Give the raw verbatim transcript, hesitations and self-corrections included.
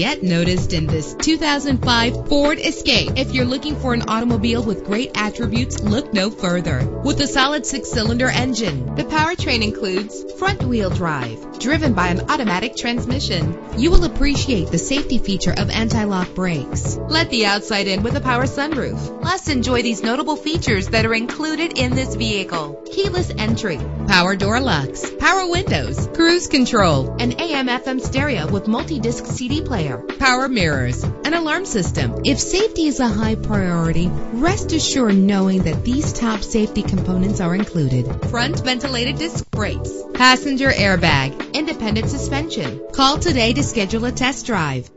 Get noticed in this two thousand five Ford Escape. If you're looking for an automobile with great attributes, look no further. With a solid six-cylinder engine, the powertrain includes front-wheel drive, driven by an automatic transmission. You will appreciate the safety feature of anti-lock brakes. Let the outside in with a power sunroof. Plus, enjoy these notable features that are included in this vehicle: keyless entry, power door locks, power windows, cruise control, an A M F M stereo with multi-disc C D player, power mirrors, an alarm system. If safety is a high priority, rest assured knowing that these top safety components are included: front ventilated disc brakes, passenger airbag, independent suspension. Call today to schedule a test drive.